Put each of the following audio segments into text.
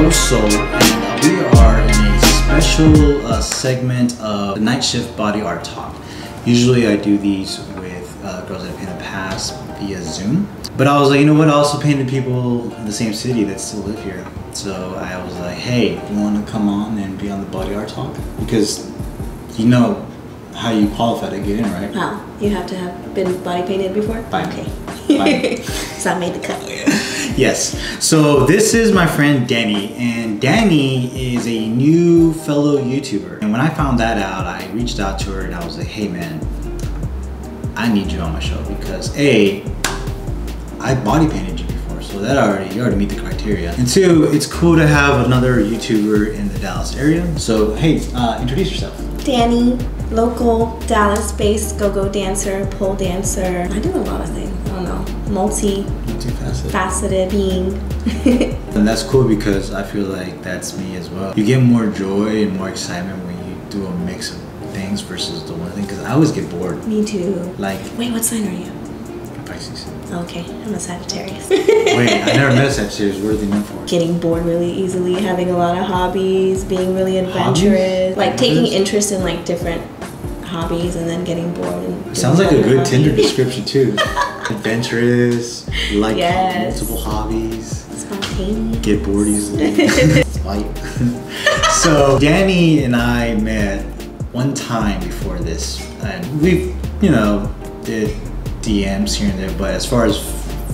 Rosso, and we are in a special segment of the Night Shift Body Art Talk. Usually I do these with girls that have painted past via Zoom, but I was like, you know what, I also painted people in the same city that still live here. So I was like, hey, you want to come on and be on the Body Art Talk? Because you know how you qualify to get in, right? Oh, you have to have been body painted before? Fine. Okay. Fine. So I made the cut. Yes. So this is my friend Danny, and Danny is a new fellow YouTuber. And when I found that out, I reached out to her and I was like, hey man, I need you on my show because A, I body painted you before, so that you already meet the criteria. And two, it's cool to have another YouTuber in the Dallas area. So hey, introduce yourself. Danny, local Dallas-based go-go dancer, pole dancer. I do a lot of things. I don't know. Multifaceted being. And that's cool because I feel like that's me as well. You get more joy and more excitement when you do a mix of things versus the one thing, because I always get bored. Me too. Like, wait, what sign are you? Pisces. Okay, I'm a Sagittarius. Wait, I never met a Sagittarius. What are they known for? Getting bored really easily, having a lot of hobbies, being really adventurous, like taking interest in like different hobbies and then getting bored. And sounds like a good hobby. Tinder description too. Adventurous, like multiple hobbies. Spontaneous. Get bored easily. So Danny and I met one time before this, and we, you know, did DMs here and there, but as far as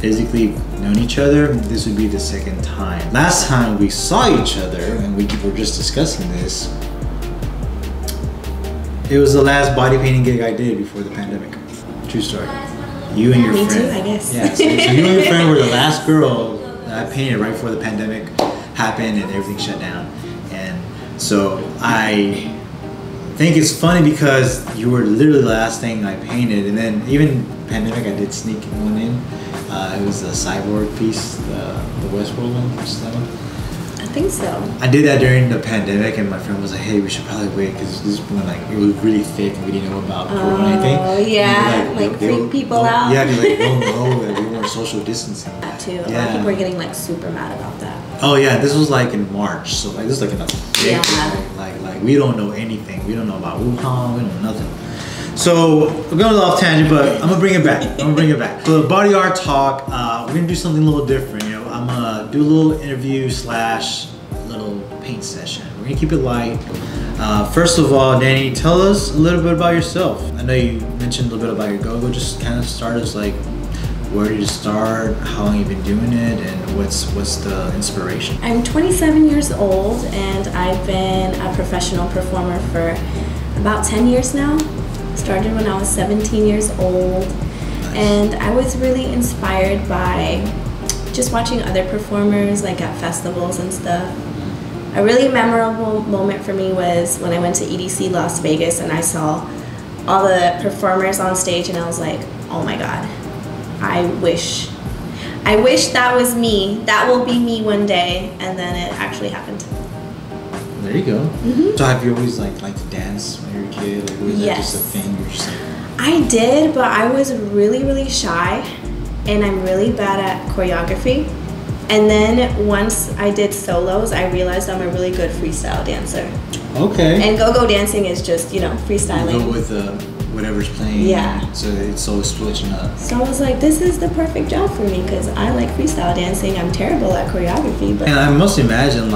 physically known each other, this would be the second time. Last time we saw each other, and we were just discussing this, it was the last body painting gig I did before the pandemic. True story. You and your friend. Me too, I guess. Yeah, so you and your friend were the last girl that I painted right before the pandemic happened and everything shut down. And so I think it's funny because you were literally the last thing I painted, and then even pandemic I did sneak one in. It was the cyborg piece, the Westworld one, which is that one. I think so. I did that during the pandemic, and my friend was like, "Hey, we should probably wait because this one it was really thick, and we didn't know about corona or anything." Oh yeah, like freak people out. Yeah, like oh no, that we weren't social distancing. That too. Yeah. A lot of people are getting like super mad about that. Oh yeah, this was like in March, so like this is like in like we don't know anything. We don't know about Wuhan, we don't know nothing. So we're going off tangent, but I'm gonna bring it back. So the Body Art Talk, we're gonna do something a little different. You know, I'm gonna do a little interview slash little paint session. We're gonna keep it light. First of all, Danny, tell us a little bit about yourself. I know you mentioned a little bit about your go-go. Just kind of start us like, where did you start? How long have you been doing it? And what's the inspiration? I'm 27 years old, and I've been a professional performer for about 10 years now. Started when I was 17 years old. Nice. And I was really inspired by just watching other performers, like at festivals and stuff. A really memorable moment for me was when I went to EDC Las Vegas and I saw all the performers on stage, and I was like, oh my God. I wish that was me. That will be me one day, and then it actually happened. There you go. Mm-hmm. So have you always liked to dance when you were a kid? Like, was that just a thing you were just like? I did, but I was really, really shy, and I'm really bad at choreography. And then once I did solos, I realized I'm a really good freestyle dancer. Okay. And go-go dancing is just, you know, freestyling. You go with whatever's playing. Yeah. So it's always switching up. So I was like, this is the perfect job for me because I like freestyle dancing. I'm terrible at choreography. But and I must imagine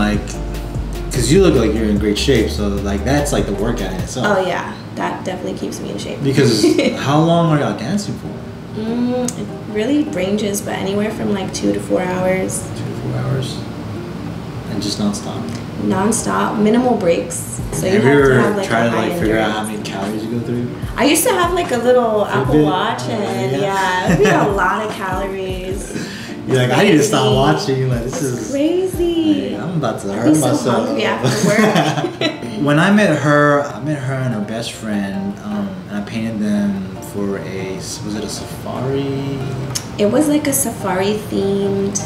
because you look like you're in great shape. So that's like the workout in itself. Oh yeah. That definitely keeps me in shape. Because how long are y'all dancing for? It really ranges, but anywhere from like 2 to 4 hours. 2 to 4 hours. And just nonstop. Non-stop, minimal breaks. So you have to have like try to like figure out how many calories you go through? I used to have like a little Apple Watch, and yeah, we had a lot of calories. You're like, I need to stop watching. You're like, this is crazy. Like, I'm about to hurt myself. I'm so hungry after work. When I met her and her best friend, and I painted them for was it a safari? It was like a safari themed.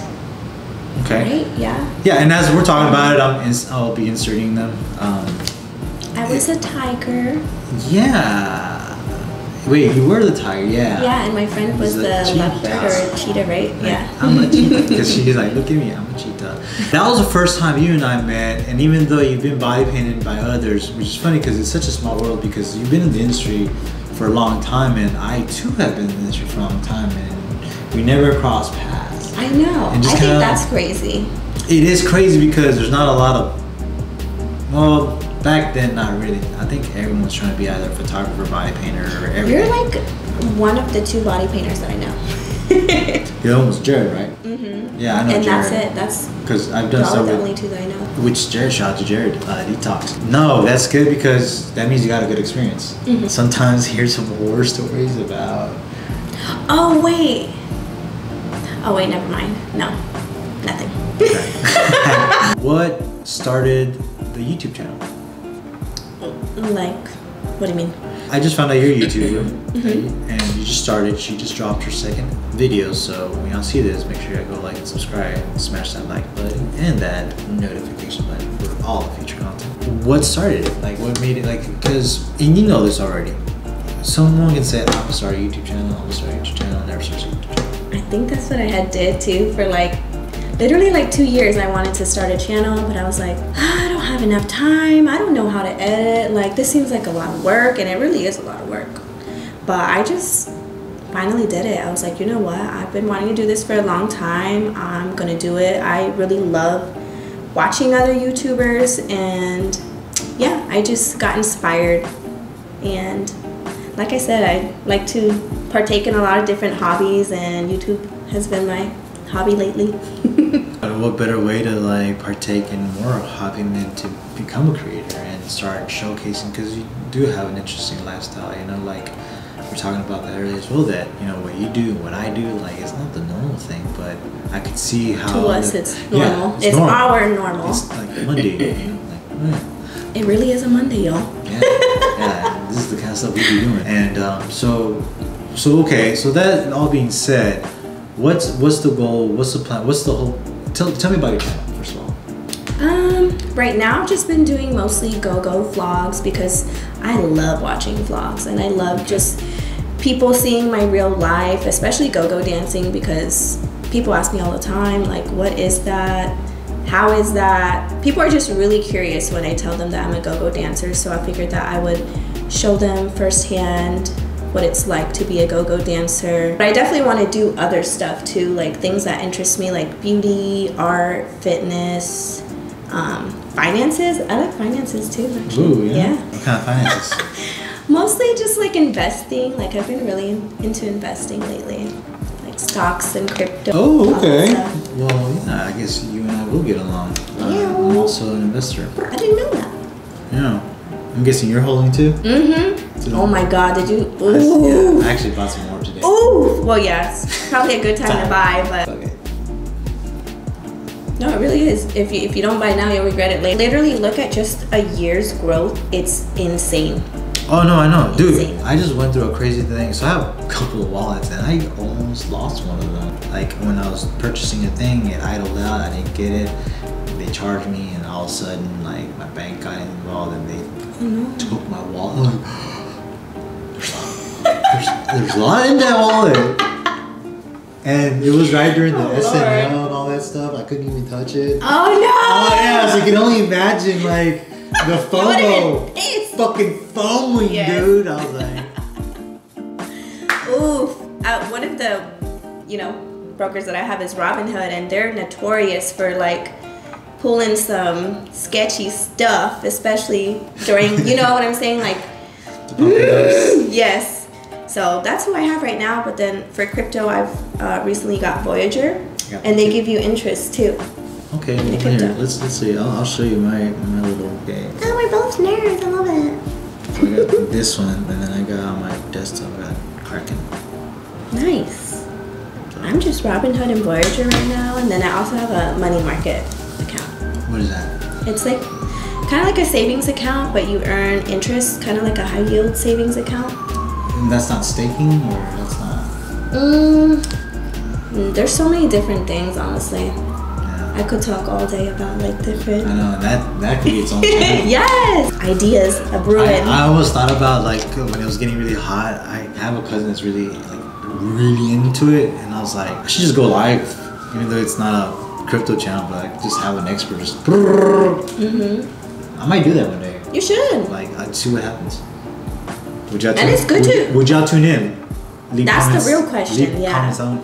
Okay. Right? Yeah. Yeah, and as we're talking about it, I'll be inserting them. I was a tiger. Yeah. Wait, you were the tiger, yeah. Yeah, and my friend was the leopard, cheetah, right? Like, yeah. I'm a cheetah, because she's like, look at me, I'm a cheetah. That was the first time you and I met, and even though you've been body painted by others, which is funny because it's such a small world, because you've been in the industry for a long time, and I too have been in the industry for a long time, and we never crossed paths. I know, I think that's crazy. It is crazy because there's not a lot of, well, back then, not really. I think everyone's trying to be either a photographer, body painter, or everything. You're like one of the two body painters that I know. You're almost Jared, right? Mm-hmm. Yeah, I know and Jared. And that's it. Because I've done so many. The only two that I know. Which Jared, shout out to Jared, detox. No, that's good because that means you got a good experience. Mm-hmm. Sometimes hear some horror stories about... Oh, wait. Oh, wait, never mind. No, nothing. Okay. What started the YouTube channel? Like, what do you mean? I just found out you're a YouTuber, mm-hmm. and you just started, she just dropped her second video, so when y'all see this, make sure you go like and subscribe, smash that like button, and that notification button for all the future content. What started it? Like, what made it, like, because, and you know this already, someone can say, I'm gonna start a YouTube channel, I'm gonna start a YouTube channel, and never start a YouTube channel. I think that's what I had did, too, for like, literally like 2 years. I wanted to start a channel, but I was like, I don't have enough time. I don't know how to edit. Like, this seems like a lot of work, and it really is a lot of work. But I just finally did it. I was like, you know what? I've been wanting to do this for a long time. I'm gonna do it. I really love watching other YouTubers, and yeah, I just got inspired. And like I said, I like to partake in a lot of different hobbies, and YouTube has been my hobby lately. What better way to like partake in more of hobby than to become a creator and start showcasing, because you do have an interesting lifestyle, you know, like we're talking about that earlier as well, that you know what you do, what I do, like it's not the normal thing, but I could see how to us it's normal. Yeah, it's normal. Our normal. It's like Monday, you know, like it really is a Monday, y'all. Yeah, yeah, this is the kind of stuff we be doing. And so okay, so that all being said, What's the goal? What's the plan? What's the whole? Tell me about your channel first of all. Right now I've just been doing mostly go-go vlogs because I love watching vlogs and I love just people seeing my real life, especially go-go dancing, because people ask me all the time like, what is that? How is that? People are just really curious when I tell them that I'm a go-go dancer, so I figured that I would show them firsthand what it's like to be a go-go dancer. But I definitely want to do other stuff too, like things that interest me, like beauty, art, fitness, finances. I like finances too, actually. Ooh, yeah. What kind of finances? Mostly just like investing. Like I've been really into investing lately, like stocks and crypto. Oh, okay. Well, yeah, I guess you and I will get along. Yeah. I'm also an investor. I didn't know that. Yeah. I'm guessing you're holding too? Mm-hmm. So, oh my god, did you? Ooh. I actually bought some more today. Ooh! Well, yes. Yeah, probably a good time to buy, but... Okay. No, it really is. If you don't buy now, you'll regret it later. Literally, look at just a year's growth. It's insane. Oh, no, I know. Dude, insane. I just went through a crazy thing. So I have a couple of wallets, and I almost lost one of them. Like, when I was purchasing a thing, it idled out. I didn't get it. They charged me, and all of a sudden, like, my bank got involved, and they... Mm-hmm. Took my wallet. There's a lot in that wallet, and it was right during the SNL and all that stuff. I couldn't even touch it. Oh no! Oh yeah, so you can only imagine like the FOMO, fucking FOMOing, yes. Dude. I was like, oof. One of the, you know, brokers that I have is Robinhood, and they're notorious for like pulling some sketchy stuff, especially during, you know what I'm saying, like, yes. So that's who I have right now, but then for crypto, I've recently got Voyager, yeah. And they give you interest too. Okay, well, here, let's see, I'll show you my little game. Oh, we're both nerds, I love it. So I got this one, and then I got on my desktop, I got Kraken. Nice. I'm just Robinhood and Voyager right now, and then I also have a money market. What is that? It's like kind of like a savings account, but you earn interest, kind of like a high yield savings account. And that's not staking, or that's not. There's so many different things, honestly. Yeah. I could talk all day about like different. I know that could be its own channel. Yes, ideas are brewing. I always thought about like when it was getting really hot. I have a cousin that's really really into it, and I was like, I should just go live, even though it's not a crypto channel, but like just have an expert just. I might do that one day. You should. Like I'd see what happens. Would y'all and it's good too. Would y'all tune in? Leave that's comments, the real question. Leave comments on,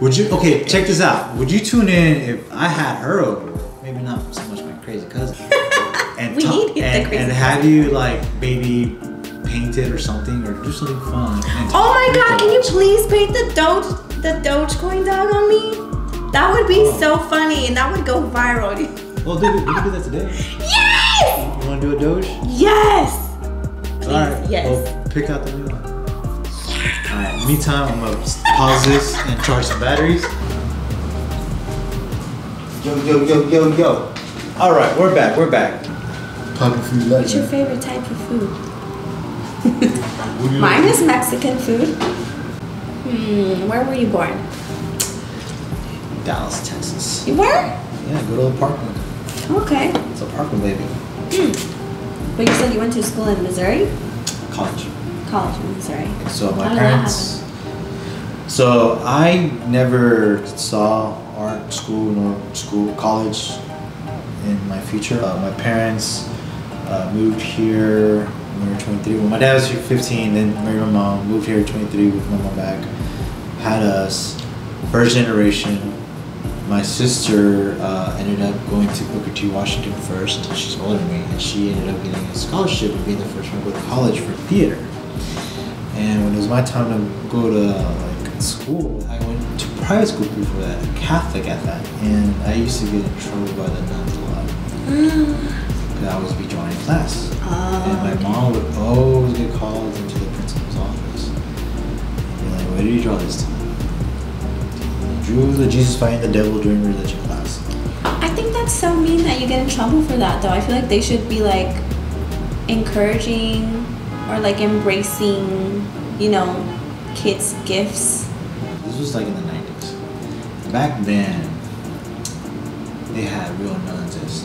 would you? Okay, check this out. Would you tune in if I had her over? Maybe not so much my crazy cousin. And we need the crazy and have you like maybe paint it or something or do something fun? Oh my god! Can you please paint the Dogecoin dog on me? That would be so funny and that would go viral. Well, dude, we can do that today. Yes! You want to do a Doge? Yes. Please, all right. Yes. Well, pick out the new one. Alright, in the meantime, I'm gonna pause this and charge some batteries. Yo, yo, yo, yo, yo. Alright, we're back, Pocket food legend. What's your favorite type of food? Mine is Mexican food. Where were you born? Dallas, Texas. You were? Yeah, good old Parkland. Okay. It's a Parkland baby. But you said you went to school in Missouri? College. Sorry. So my parents, so I never saw art school nor college in my future. My parents moved here when we were 23. Well, my dad was 15, then married my mom, moved here at 23 with my mom back, had us, first generation. My sister ended up going to Booker T. Washington first. She's older than me, and she ended up getting a scholarship and being the first one to go to college for theater. And when it was my time to go to like school, I went to private school before that, Catholic at that, and I used to get in trouble by the nuns a lot. Because I was joining class, and my mom would always get called into the principal's office. And be like, where did you draw this time? I drew the Jesus fighting the devil during religion class. I think that's so mean that you get in trouble for that, though. I feel like they should be like encouraging. Or like embracing, you know, kids' gifts. This was like in the 90s. Back then, they had real nuns as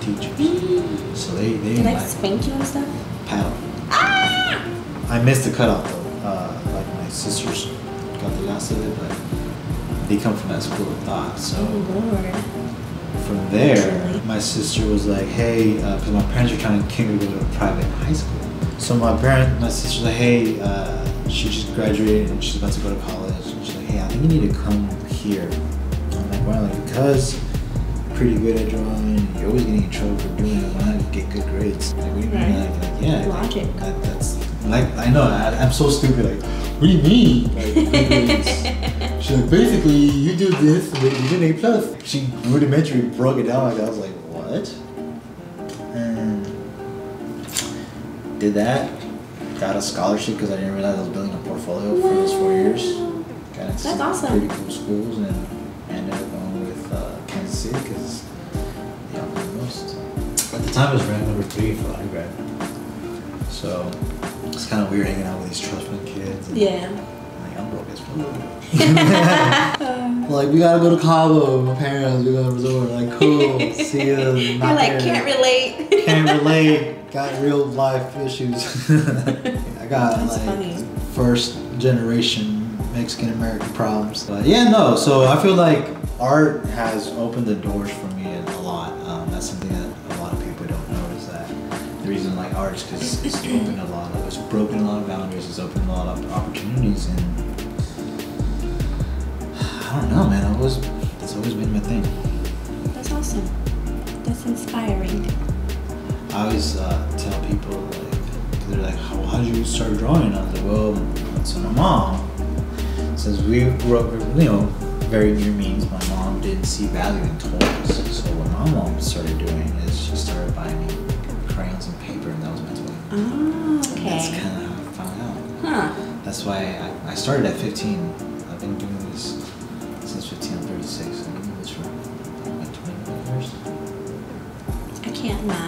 teachers. So they did like spank you and stuff? Paddle. Ah! I missed the cutoff though. Like my sisters got the last of it, but they come from that school of thought. So from there, my sister was like, hey, because my parents were trying to kick me to go to a private high school. So my sister's like, hey, she just graduated and she's about to go to college. And she's like, hey, I think you need to come here. I'm like, why? Like, because I'm pretty good at drawing. You're always getting in trouble for doing it. Why not get good grades? Like, what do you mean? Like, yeah. Logic. That's like, I know. I'm so stupid. Like, what do you mean? Like, she's like, basically, you do this, but you get an A plus. She rudimentary broke it down like that. I was like, what? Did that, got a scholarship because I didn't realize I was building a portfolio for those 4 years. Got into pretty cool schools and ended up going with Kansas City because they offered the most. At the time I was ranked number 3 for undergrad. So it's kind of weird hanging out with these trust fund kids. And, like, I'm broke as fuck. Like, we gotta go to Cabo, my parents, we gotta resort. Like, cool, see you. You're like, can't relate. Can't relate. Got real life issues. I got first generation Mexican American problems. But yeah, no, so I feel like art has opened the doors for me a lot. That's something that a lot of people don't know is that the reason I like art is because it's opened a lot of, it's broken a lot of boundaries, it's opened a lot of opportunities, and I don't know, man, that's always been my thing. That's awesome. That's inspiring. I always tell people, like, they're like, how did you start drawing? I was like, well, so my mom, since we grew up, you know, very near means, my mom didn't see value in toys. So what my mom started doing is she started buying me crayons and paper, and that was my toy. Okay. That's kind of how I found out. That's why I started at 15. I've been doing this since 15, I'm 36. I've been doing this for like 21 years. I can't not.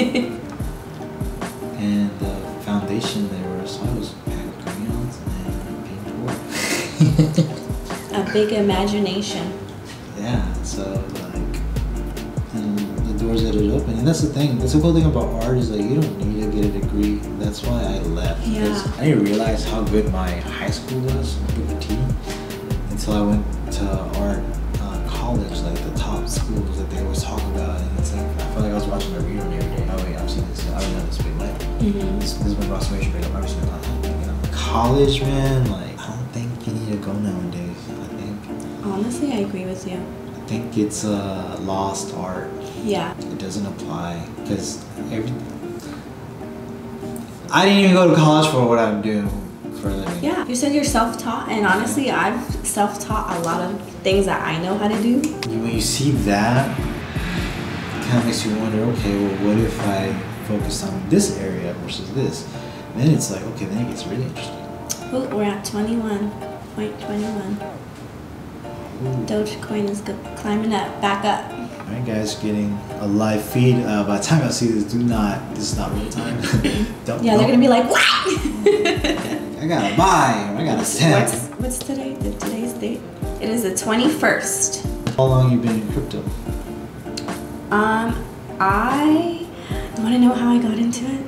And the foundation they were so I was packed with crayons and being poor. A big imagination. Yeah, So like, and the doors that it opened, and that's the thing. That's the cool thing about art is like you don't need to get a degree. That's why I left. Yeah. Because I didn't realize how good my high school was, Booker T, until I went to art college, like the top schools that they always talk about, and it's like I felt like I was watching a reunion every day. Oh wait, I've seen this. I don't know this big life. This is my Ross Major, but I've never seen that. You know, college, man, like. You need to go nowadays, I think. Honestly, I agree with you. I think it's a lost art. Yeah. It doesn't apply because I didn't even go to college for what I'm doing for a living. Yeah. You said you're self-taught, and honestly, I've self-taught a lot of things that I know how to do. When you see that, it kind of makes you wonder, okay, well, what if I focus on this area versus this? And then it's like, okay, then it gets really interesting. Oh, we're at 21.21. Dogecoin is climbing up, back up. All right, guys, getting a live feed. By the time I see this, this is not real time. They're gonna be like, what? I gotta buy. I gotta sell. What's today? Today's date? It is the 21st. How long you been in crypto? I want to know how I got into it.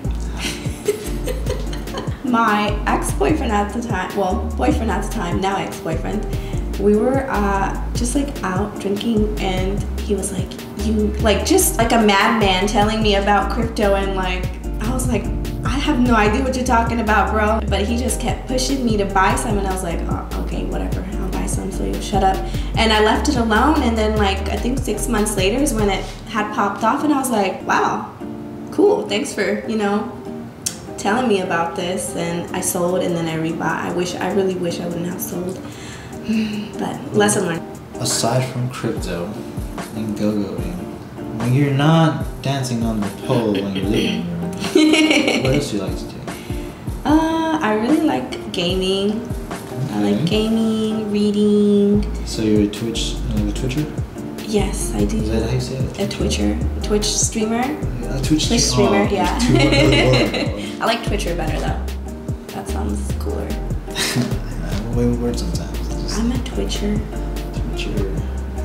My ex-boyfriend at the time, well, boyfriend at the time, now ex-boyfriend, we were just like out drinking, and he was like, just like a madman telling me about crypto, and like, I was like, I have no idea what you're talking about, bro. But he just kept pushing me to buy some, and I was like, oh, okay, whatever, I'll buy some, so you shut up. And I left it alone, and then like, I think 6 months later is when it had popped off, and I was like, wow, cool, thanks for, you know, telling me about this. And I sold, and then I rebought. I really wish I wouldn't have sold, but lesson learned. Aside from crypto and go-going, when you're not dancing on the pole when you're leaving your room, what else do you like to do? I really like gaming. Okay. I like gaming, reading. So you're a Twitcher? Yes, I do. Is that how you say it? A Twitcher. Twitch streamer. A Twitch streamer, oh, yeah. I like Twitcher better though. That sounds cooler. I'm a way with words sometimes. I'm a Twitcher. Twitcher.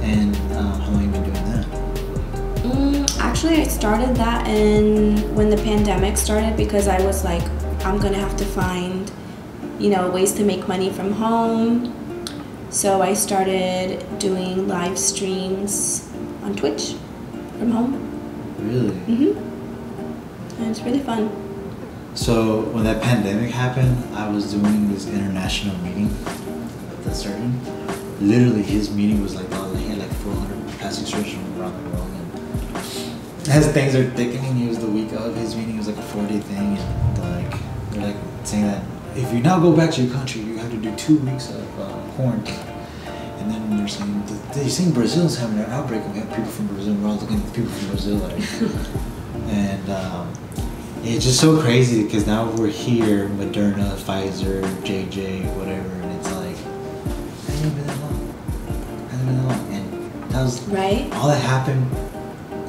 And how long have you been doing that? Actually, I started that when the pandemic started, because I was like, I'm gonna have to find, you know, ways to make money from home. So I started doing live streams on Twitch from home. Really? Mm-hmm. And it's really fun. So when that pandemic happened, I was doing this international meeting at the certain. Literally, his meeting was like, he had like 400 passing students from around the world. And as things are thickening, it was the week of his meeting. It was like a 4-day thing, and they're like saying that if you now go back to your country, you have to do 2 weeks of quarantine. And then they're saying, Brazil's having an outbreak, and we have people from Brazil, we're all looking at the people from Brazil. Like, and it's just so crazy, because now we're here, Moderna, Pfizer, JJ, whatever, and it's like, I haven't been that long. And that was right. All that happened,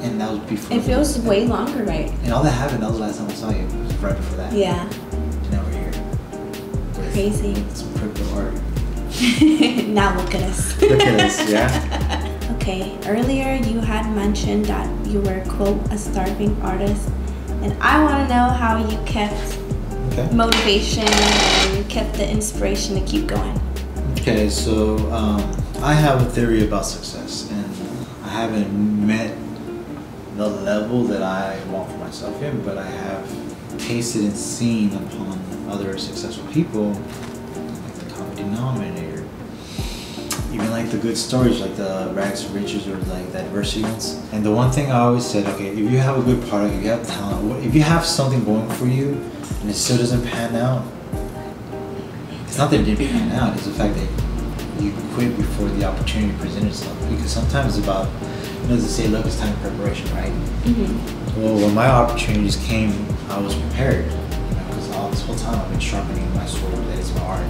and that was before. It feels way longer, right? And all that happened, that was the last time I saw you, it was right before that. Yeah. Crazy. Some crypto art. Now look at us. Look at us, yeah. Okay, earlier you had mentioned that you were, quote, a starving artist, and I want to know how you kept motivation and kept the inspiration to keep going. Okay, so I have a theory about success, and I haven't met the level that I want for myself yet, but I have tasted and seen upon other successful people, like the common denominator, even like the good stories, like the rags to riches, or like the adversity ones. And the one thing I always said, okay, if you have a good product, if you have talent, if you have something going for you, and it still doesn't pan out, it's not that it didn't pan out, it's the fact that you quit before the opportunity presented itself. Because sometimes it's about, you know, they say, look, it's time for preparation, right? Mm-hmm. Well, when my opportunities came, I was prepared. This whole time I've been sharpening my sword, that is my art.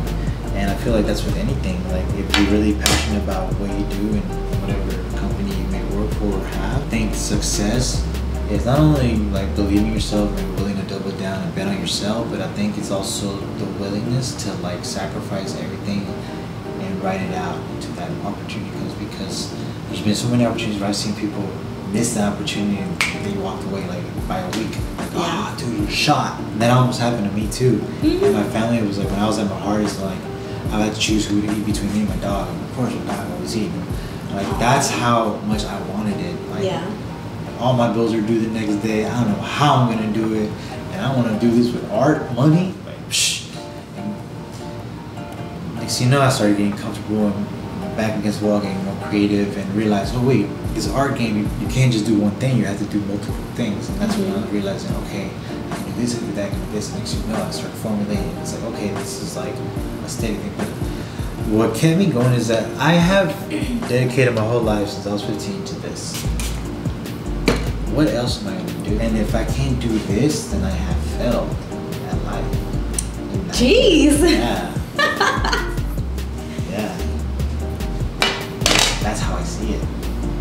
And I feel like that's with anything, like if you're really passionate about what you do and whatever company you may work for or have, I think success is not only like believing yourself and willing to double down and bet on yourself, but I think it's also the willingness to like sacrifice everything and ride it out until that opportunity comes, because There's been so many opportunities where I've seen people miss the opportunity and they walked away like by a week. Like, ah, oh, dude, you're shot. And that almost happened to me too. And my family was like, when I was at my hardest, like, I had to choose who to eat between me and my dog. And of course, my dog always eat. Like, that's how much I wanted it. Like, all my bills are due the next day. I don't know how I'm gonna do it. And I wanna do this with art, money. Like, psh. And next thing you know, I started getting comfortable and back against the wall, getting more creative, and realized, oh wait, this art game, you can't just do one thing, you have to do multiple things. And that's when I was realizing, okay, I can do this, I can do that, I can do this. Next thing you know, I started formulating. It's like, okay, this is like a steady thing. But what kept me going is that I have dedicated my whole life since I was 15 to this. What else am I going to do? And if I can't do this, then I have failed at life. Jeez! Yeah. That's how I see it.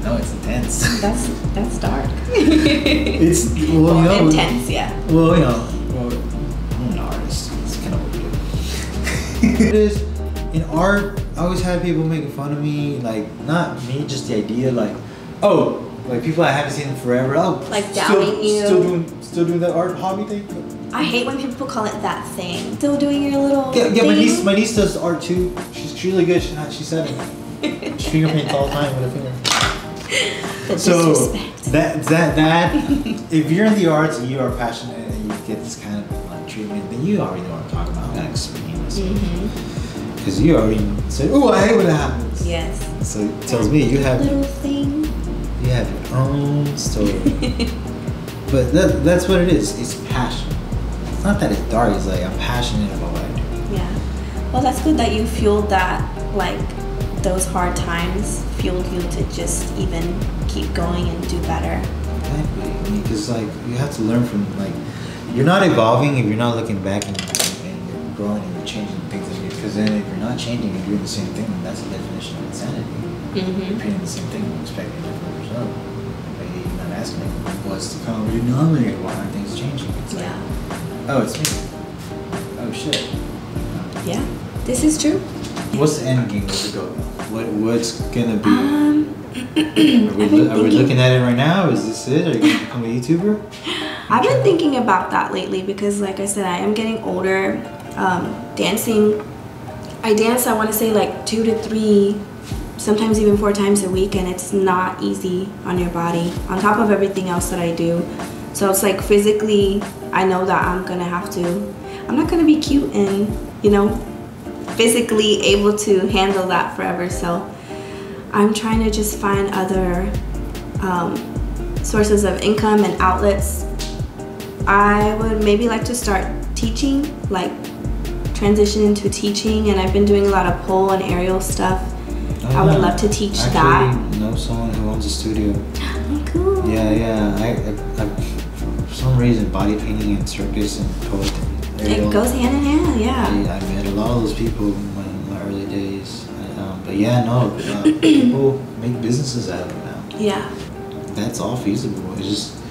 No, it's intense. That's dark. It's, well, you know, intense, yeah. Well, you know, I'm an artist. It's kind of what it is. In art, I always had people making fun of me, like, not me, just the idea, like, oh, like people I haven't seen in forever. Oh, like doubting you. Still doing that art hobby thing. I hate when people call it that thing. Still doing your little. Yeah, thing. My niece does art too. She's really good. She's 7. She finger paints all the time with a finger. The so disrespect. that if you're in the arts and you are passionate and you get this kind of like treatment, then you already know what I'm talking about. I'm not explaining this because you already said, "Oh, I hate when that happens." Yes. So it tells me you have little thing. You have your own story. But that's what it is. It's passion. It's not that it's dark. It's like I'm passionate about what I do. Yeah. Well, that's good that you fueled that, like, those hard times fueled you to just even keep going and do better. Exactly, because like you have to learn from, like, you're not evolving if you're not looking back and you're growing and you're changing things. Because then if you're not changing and doing the same thing, then that's the definition of insanity. You're repeating the same thing and expecting different results. But you're not asking what's to come. You're normally, why aren't things changing? It's like, oh, it's me. Oh shit. Yeah, this is true. What's the end game? What's the goal? What's gonna be? Are we looking at it right now? Is this it? Are you gonna become a YouTuber? I've been thinking about that lately because, like I said, I am getting older. Dancing, I dance. I want to say like 2 to 3, sometimes even 4 times a week, and it's not easy on your body. On top of everything else that I do, so it's like physically, I know that I'm gonna have to. I'm not gonna be cute and, you know, physically able to handle that forever, so I'm trying to just find other sources of income and outlets. I would maybe like to start teaching, like transition into teaching, and I've been doing a lot of pole and aerial stuff. I would love to teach that. I know someone who owns a studio. Oh, cool. Yeah. I for some reason, body painting and circus and poetry. It goes hand in hand, yeah. I met a lot of those people in my early days. But yeah, no, people make businesses out of it now. Yeah. That's all feasible. It's just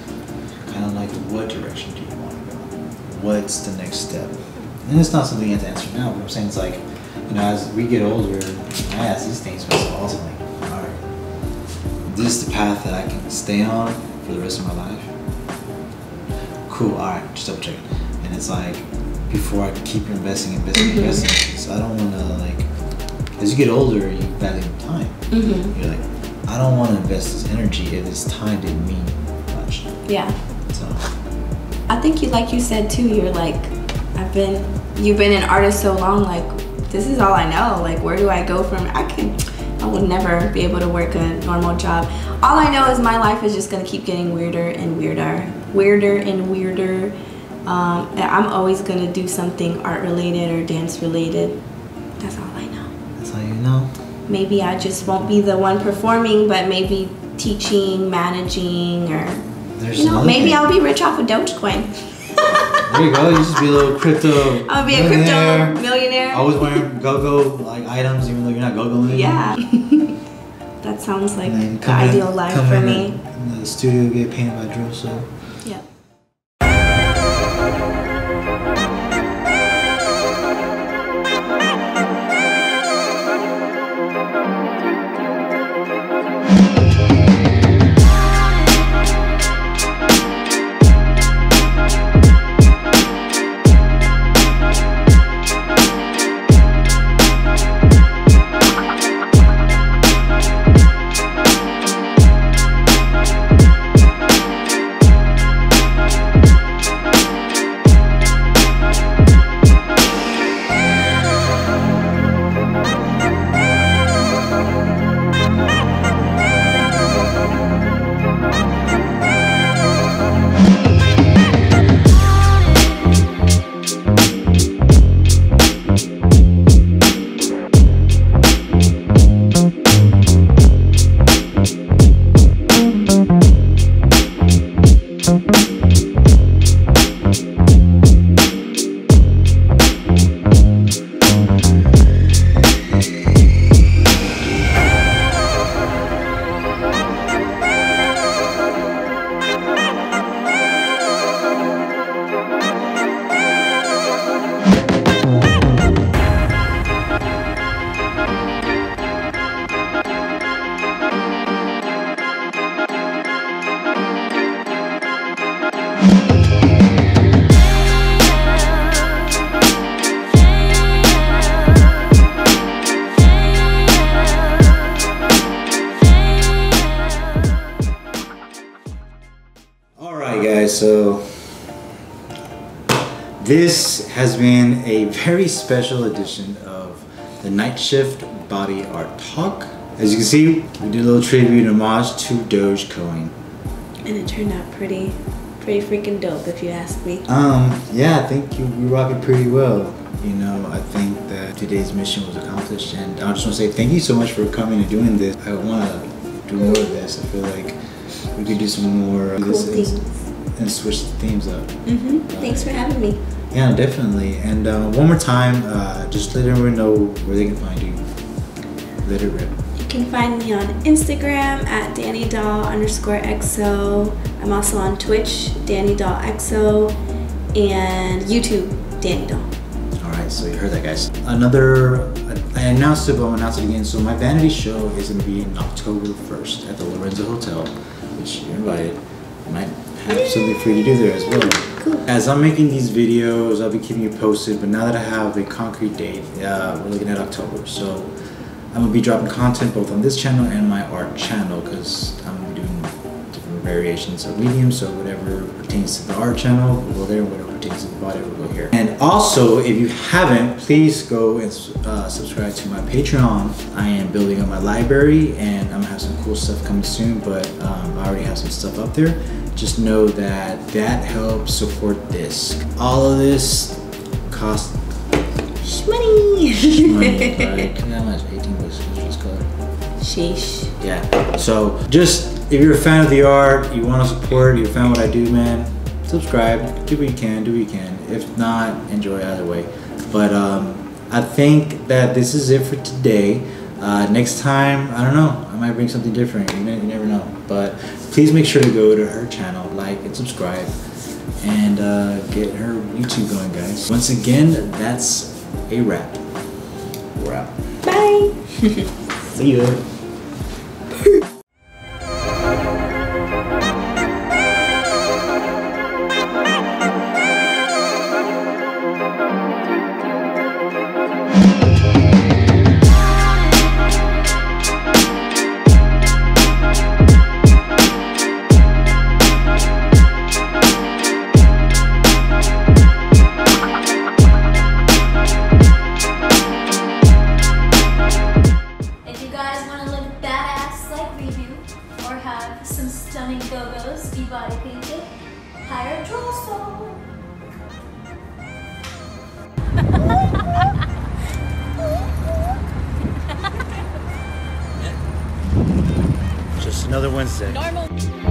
kind of like, what direction do you want to go? What's the next step? And it's not something you have to answer now, but I'm saying it's like, you know, as we get older, I ask these things myself. I'm like, all right, this is the path that I can stay on for the rest of my life. Cool, all right, just double check it. And it's like, before I keep investing. So I don't want to, like, as you get older, you value time. You're like, I don't want to invest this energy if this time didn't mean much. Yeah. So I think you said too, you're like, you've been an artist so long, like, this is all I know. Like, where do I go from? I would never be able to work a normal job. All I know is my life is just gonna keep getting weirder and weirder, weirder and weirder. And I'm always going to do something art-related or dance-related. That's all I know. That's all you know? Maybe I just won't be the one performing, but maybe teaching, managing, or, you know, maybe I'll be rich off of Dogecoin. There you go. You just be a little crypto I'll be a crypto millionaire. Always wearing go-go like items, even though you're not go-going. Yeah. That sounds like the ideal life for me. In the studio, get painted by Drew, so... Yeah. This has been a very special edition of the Night Shift Body Art Talk. As you can see, we did a little tribute and homage to Dogecoin. And it turned out pretty freaking dope, if you ask me. Yeah, I think you rock it pretty well. You know, I think that today's mission was accomplished, and I just want to say thank you so much for coming and doing this. I want to do more of this. I feel like we could do some more cool things and switch the themes up. Thanks for having me. Yeah, definitely. And one more time, just let everyone know where they can find you. Let it rip. You can find me on Instagram at Danny Doll _XO. I'm also on Twitch, Danny Doll XO, and YouTube, Danny Doll. Alright, so you heard that, guys. Another, I announced it, but I'm announcing it again. So my vanity show is going to be on October 1st at the Lorenzo Hotel, which you're invited. You might have something free to do there as well. Cool. As I'm making these videos, I'll be keeping you posted, but now that I have a concrete date, we're looking at October. So I'm going to be dropping content both on this channel and my art channel, because I'm going to be doing different variations of mediums, so whatever pertains to the art channel, we'll go there, whatever pertains to the body, we'll go here. And also, if you haven't, please go and subscribe to my Patreon. I am building up my library, and I'm going to have some cool stuff coming soon, but I already have some stuff up there. Just know that that helps support this. All of this costs money. Money, like, how much? 18 bucks. This color. Sheesh. Yeah. So just if you're a fan of the art, you want to support, you're a fan of what I do, man, subscribe. Do what you can. Do what you can. If not, enjoy either way. But I think that this is it for today. Next time, I don't know. I might bring something different. You never know. But please make sure to go to her channel, like and subscribe, and get her YouTube going, guys. Once again, that's a wrap. We're out. Bye. See you. Another Wednesday. Normal.